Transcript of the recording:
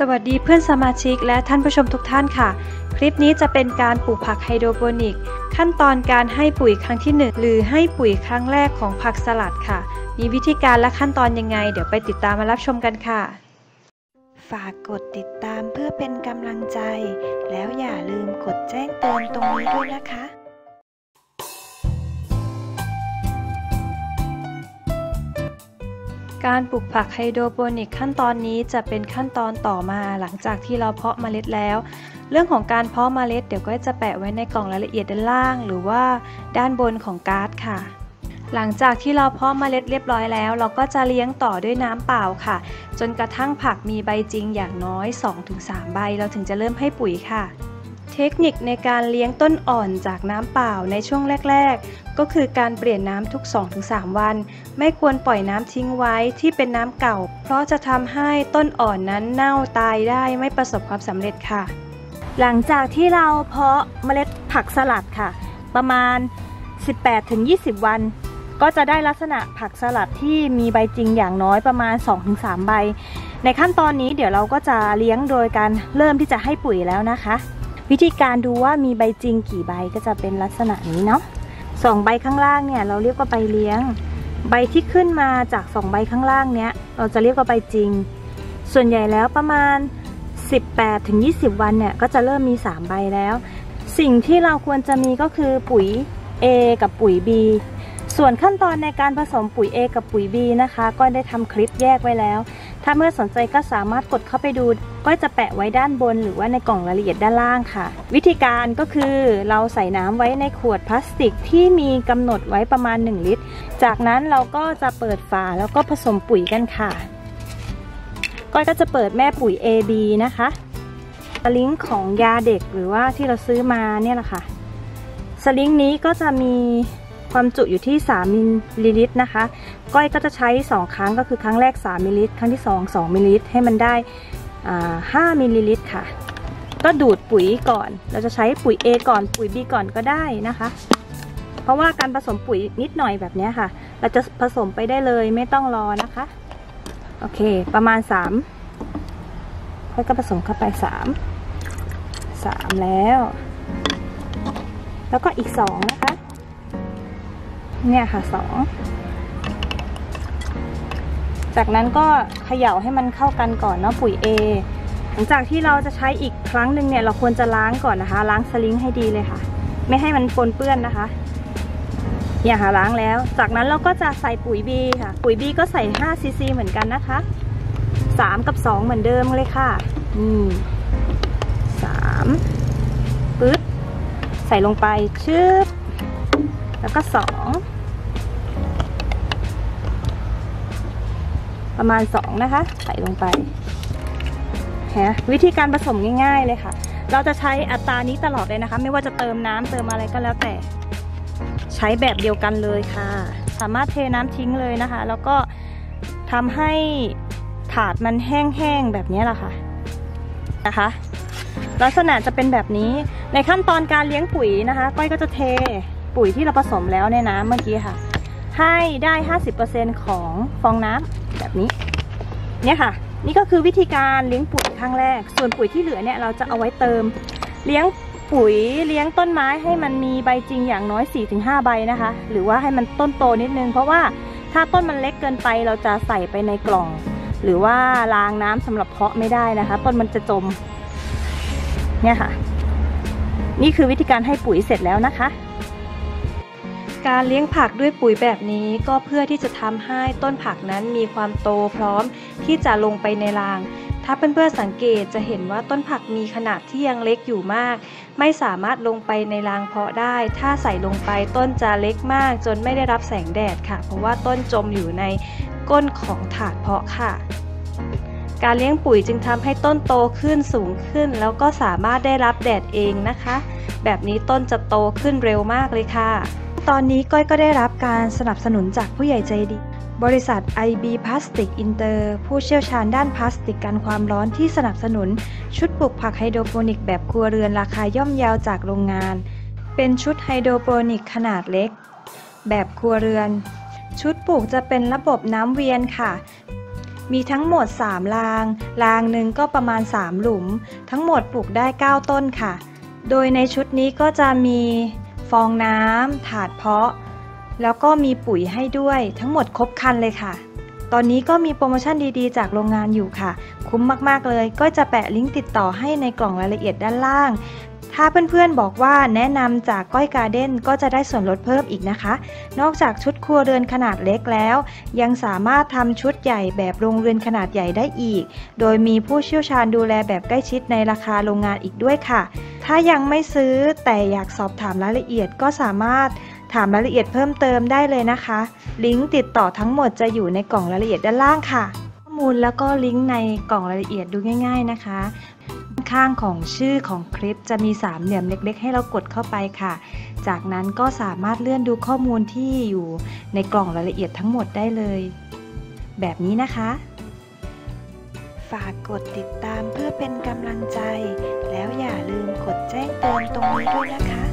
สวัสดีเพื่อนสมาชิกและท่านผู้ชมทุกท่านค่ะคลิปนี้จะเป็นการปลูกผักไฮโดรโปนิกขั้นตอนการให้ปุ๋ยครั้งที่1หรือให้ปุ๋ยครั้งแรกของผักสลัดค่ะมีวิธีการและขั้นตอนยังไงเดี๋ยวไปติดตามมารับชมกันค่ะฝากกดติดตามเพื่อเป็นกำลังใจแล้วอย่าลืมกดแจ้งเตือนตรงนี้ด้วยนะคะการปลูกผักไฮโดรโปนิกขั้นตอนนี้จะเป็นขั้นตอนต่อมาหลังจากที่เราเพาะเมล็ดแล้วเรื่องของการเพาะเมล็ดเดี๋ยวก็จะแปะไว้ในกล่องรายละเอียดด้านล่างหรือว่าด้านบนของการ์ดค่ะหลังจากที่เราเพาะเมล็ดเรียบร้อยแล้วเราก็จะเลี้ยงต่อด้วยน้ำเปล่าค่ะจนกระทั่งผักมีใบจริงอย่างน้อย 2-3 ใบเราถึงจะเริ่มให้ปุ๋ยค่ะเทคนิคในการเลี้ยงต้นอ่อนจากน้ำเปล่าในช่วงแรกๆก็คือการเปลี่ยนน้ำทุก 2-3 วันไม่ควรปล่อยน้ำทิ้งไว้ที่เป็นน้ำเก่าเพราะจะทำให้ต้นอ่อนนั้นเน่าตายได้ไม่ประสบความสำเร็จค่ะหลังจากที่เราเพาะเมล็ดผักสลัดค่ะประมาณ 18-20 วันก็จะได้ลักษณะผักสลัดที่มีใบจริงอย่างน้อยประมาณ 2-3 ใบในขั้นตอนนี้เดี๋ยวเราก็จะเลี้ยงโดยการเริ่มที่จะให้ปุ๋ยแล้วนะคะวิธีการดูว่ามีใบจริงกี่ใบก็จะเป็นลักษณะนี้เนาะ2 ใบข้างล่างเนี่ยเราเรียกว่าใบเลี้ยงใบที่ขึ้นมาจาก2 ใบข้างล่างเนี่ยเราจะเรียกว่าใบจริงส่วนใหญ่แล้วประมาณ 18-20 วันเนี่ยก็จะเริ่มมี3 ใบแล้วสิ่งที่เราควรจะมีก็คือปุ๋ย A กับปุ๋ย B ส่วนขั้นตอนในการผสมปุ๋ย A กับปุ๋ย B นะคะก็ได้ทำคลิปแยกไว้แล้วถ้าเมื่อสนใจก็สามารถกดเข้าไปดูก็จะแปะไว้ด้านบนหรือว่าในกล่องรายละเอียดด้านล่างค่ะวิธีการก็คือเราใส่น้ำไว้ในขวดพลาสติกที่มีกำหนดไว้ประมาณ1 ลิตรจากนั้นเราก็จะเปิดฝาแล้วก็ผสมปุ๋ยกันค่ะก้อยก็จะเปิดแม่ปุ๋ย AB นะคะสลิงของยาเด็กหรือว่าที่เราซื้อมาเนี่ยแหละค่ะสลิงนี้ก็จะมีความจุอยู่ที่3 มิลลิลิตรนะคะก้อยก็จะใช้2 ครั้งก็คือครั้งแรก3 มิลลิลิตรครั้งที่2 2 มิลลิลิตรให้มันได้5 มิลลิลิตรค่ะก็ดูดปุ๋ยก่อนเราจะใช้ปุ๋ย A ก่อนปุ๋ย B ก่อนก็ได้นะคะเพราะว่าการผสมปุ๋ยนิดหน่อยแบบนี้ค่ะเราจะผสมไปได้เลยไม่ต้องรอนะคะโอเคประมาณ3ค่อยก็ผสมเข้าไป3แล้วก็อีก2นะคะเนี่ยค่ะ2จากนั้นก็เขย่าให้มันเข้ากันก่อนเนาะปุ๋ย A หลังจากที่เราจะใช้อีกครั้งหนึ่งเนี่ยเราควรจะล้างก่อนนะคะล้างสลิงให้ดีเลยค่ะไม่ให้มันปนเปื้อนนะคะเนี่ยค่ะล้างแล้วจากนั้นเราก็จะใส่ปุ๋ย B ค่ะปุ๋ย B ก็ใส่5 ซีซีเหมือนกันนะคะ3 กับ 2เหมือนเดิมเลยค่ะนี่3ปึ๊บใส่ลงไปชึบแล้วก็2ประมาณ2นะคะใส่ลงไปวิธีการผสมง่ายๆเลยค่ะเราจะใช้อัตรานี้ตลอดเลยนะคะไม่ว่าจะเติมน้ำเติมอะไรก็แล้วแต่ใช้แบบเดียวกันเลยค่ะสามารถเทน้ำทิ้งเลยนะคะแล้วก็ทำให้ถาดมันแห้งๆแบบนี้แหละค่ะนะคะลักษณะจะเป็นแบบนี้ในขั้นตอนการเลี้ยงปุ๋ยนะคะก้อยก็จะเทปุ๋ยที่เราผสมแล้วในน้ำเมื่อกี้ค่ะให้ได้ 50% ของฟองน้ำแบบนี้เนี่ยค่ะนี่ก็คือวิธีการเลี้ยงปุ๋ยครั้งแรกส่วนปุ๋ยที่เหลือเนี่ยเราจะเอาไว้เติมเลี้ยงปุ๋ยเลี้ยงต้นไม้ให้มันมีใบจริงอย่างน้อย 4-5 ใบนะคะหรือว่าให้มันต้นโตนิดนึงเพราะว่าถ้าต้นมันเล็กเกินไปเราจะใส่ไปในกล่องหรือว่ารางน้ำสำหรับเพาะไม่ได้นะคะต้นมันจะจมเนี่ยค่ะนี่คือวิธีการให้ปุ๋ยเสร็จแล้วนะคะการเลี้ยงผักด้วยปุ๋ยแบบนี้ก็เพื่อที่จะทำให้ต้นผักนั้นมีความโตพร้อมที่จะลงไปในรางถ้าเพื่อนๆสังเกตจะเห็นว่าต้นผักมีขนาดที่ยังเล็กอยู่มากไม่สามารถลงไปในรางเพาะได้ถ้าใส่ลงไปต้นจะเล็กมากจนไม่ได้รับแสงแดดค่ะเพราะว่าต้นจมอยู่ในก้นของถาดเพาะค่ะการเลี้ยงปุ๋ยจึงทำให้ต้นโตขึ้นสูงขึ้นแล้วก็สามารถได้รับแดดเองนะคะแบบนี้ต้นจะโตขึ้นเร็วมากเลยค่ะตอนนี้ก้อยก็ได้รับการสนับสนุนจากผู้ใหญ่ใจดีบริษัท IB Plastic Inter ผู้เชี่ยวชาญด้านพลาสติกกันความร้อนที่สนับสนุนชุดปลูกผักไฮโดรโปนิกแบบครัวเรือนราคาย่อมเยาจากโรงงานเป็นชุดไฮโดรโปนิกขนาดเล็กแบบครัวเรือนชุดปลูกจะเป็นระบบน้ำเวียนค่ะ มีทั้งหมด3รางรางหนึ่งก็ประมาณ3หลุมทั้งหมดปลูกได้9ต้นค่ะโดยในชุดนี้ก็จะมีฟองน้ำถาดเพาะแล้วก็มีปุ๋ยให้ด้วยทั้งหมดครบครันเลยค่ะตอนนี้ก็มีโปรโมชั่นดีๆจากโรงงานอยู่ค่ะคุ้มมากๆเลยก็จะแปะลิงก์ติดต่อให้ในกล่องรายละเอียดด้านล่างถ้าเพื่อนๆบอกว่าแนะนำจากก้อยการ์เด้นก็จะได้ส่วนลดเพิ่มอีกนะคะนอกจากชุดครัวเรือนขนาดเล็กแล้วยังสามารถทำชุดใหญ่แบบโรงเรือนขนาดใหญ่ได้อีกโดยมีผู้เชี่ยวชาญดูแลแบบใกล้ชิดในราคาโรงงานอีกด้วยค่ะถ้ายังไม่ซื้อแต่อยากสอบถามรายละเอียดก็สามารถถามรายละเอียดเพิ่มเติมได้เลยนะคะลิงก์ติดต่อทั้งหมดจะอยู่ในกล่องรายละเอียดด้านล่างค่ะข้อมูลแล้วก็ลิงก์ในกล่องรายละเอียดดูง่ายๆนะคะข้างของชื่อของคลิปจะมี3เหลี่ยมเล็กๆให้เรากดเข้าไปค่ะจากนั้นก็สามารถเลื่อนดูข้อมูลที่อยู่ในกล่องรายละเอียดทั้งหมดได้เลยแบบนี้นะคะฝากกดติดตามเพื่อเป็นกำลังใจแล้วอย่าลืมกดแจ้งเตือนตรงนี้ด้วยนะคะ